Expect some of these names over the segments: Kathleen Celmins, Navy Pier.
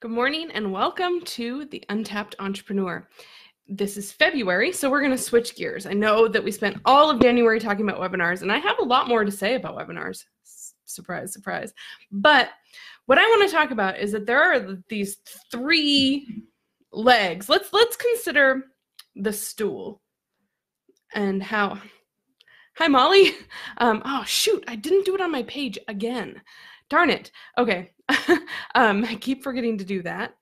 Good morning and welcome to The Untapped Entrepreneur. This is February, so we're going to switch gears. I know that we spent all of January talking about webinars, and I have a lot more to say about webinars. Surprise, surprise. But what I want to talk about is that there are these three legs. Let's consider the stool and how... Hi, Molly. Oh, shoot. I didn't do it on my page again. Darn it. Okay. I keep forgetting to do that.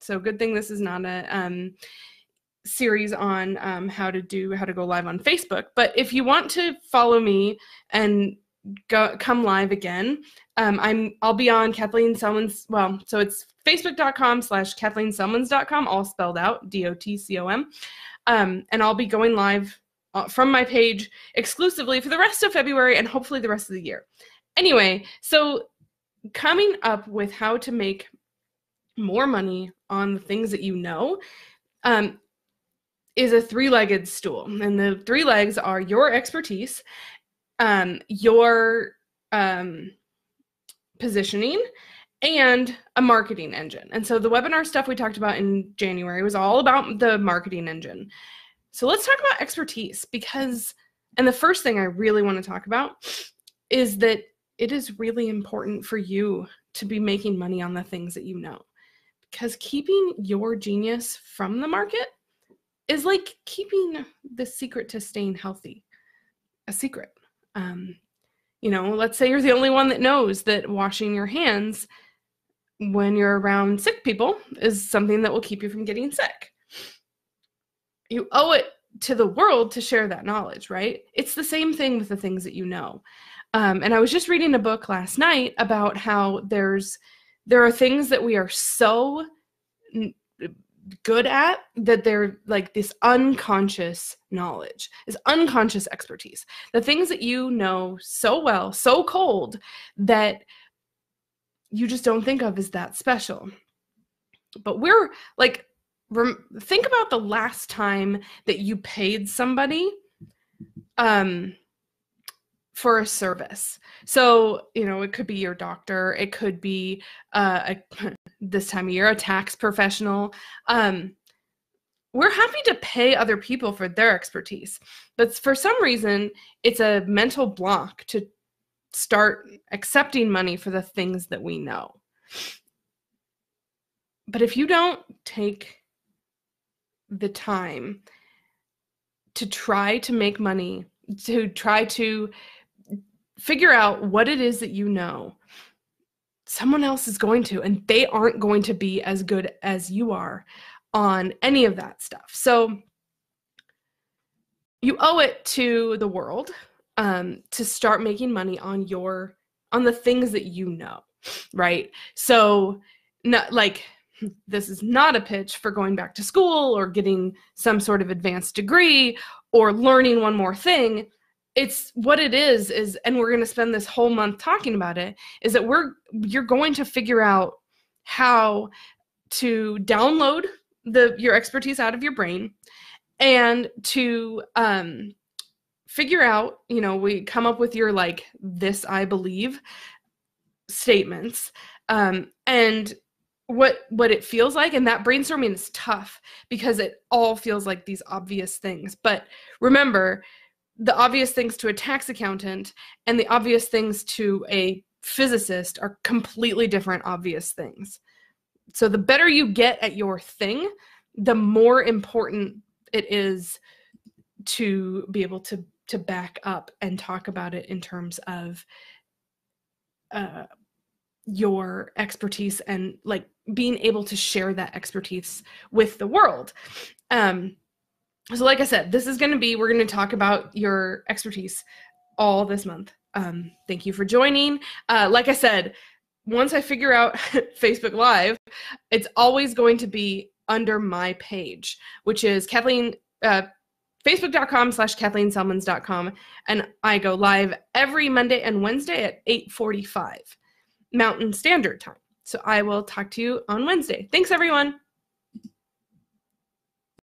So good thing this is not a series on how to go live on Facebook. But if you want to follow me and come live again, I'll be on Kathleen Celmins. Well, so it's facebook.com/KathleenCelmins.com, all spelled out, DOTCOM. And I'll be going live from my page exclusively for the rest of February and hopefully the rest of the year. Anyway, so coming up with how to make more money on the things that you know is a three-legged stool. And the three legs are your expertise, your positioning, and a marketing engine. And so the webinar stuff we talked about in January was all about the marketing engine. So let's talk about expertise because, and the first thing I really want to talk about is that it is really important for you to be making money on the things that you know, because keeping your genius from the market is like keeping the secret to staying healthy, a secret. You know, let's say you're the only one that knows that washing your hands when you're around sick people is something that will keep you from getting sick. You owe it to the world to share that knowledge, right? It's the same thing with the things that you know. And I was just reading a book last night about how there are things that we are so good at that they're like this unconscious knowledge, this unconscious expertise. The things that you know so well, so cold, that you just don't think of as that special. But we're like... Think about the last time that you paid somebody for a service. So, you know, it could be your doctor. It could be, this time of year, a tax professional. We're happy to pay other people for their expertise. But for some reason, it's a mental block to start accepting money for the things that we know. But if you don't take the time to try to make money, to try to figure out what it is that you know, someone else is going to, and they aren't going to be as good as you are on any of that stuff. So you owe it to the world to start making money on the things that you know, right? So not like... This is not a pitch for going back to school or getting some sort of advanced degree or learning one more thing. It's what it is, and we're going to spend this whole month talking about it, is that you're going to figure out how to download your expertise out of your brain and to figure out, you know, we come up with your like, this I believe statements and what it feels like. And that brainstorming is tough because it all feels like these obvious things. But remember, the obvious things to a tax accountant and the obvious things to a physicist are completely different obvious things. So the better you get at your thing, the more important it is to be able to back up and talk about it in terms of your expertise and like being able to share that expertise with the world. So like I said, this is going to be, we're going to talk about your expertise all this month. Thank you for joining. Like I said, once I figure out Facebook Live, it's always going to be under my page, which is Kathleen, facebook.com/KathleenCelmins.com. And I go live every Monday and Wednesday at 8:45. Mountain Standard Time. So I will talk to you on Wednesday. Thanks, everyone.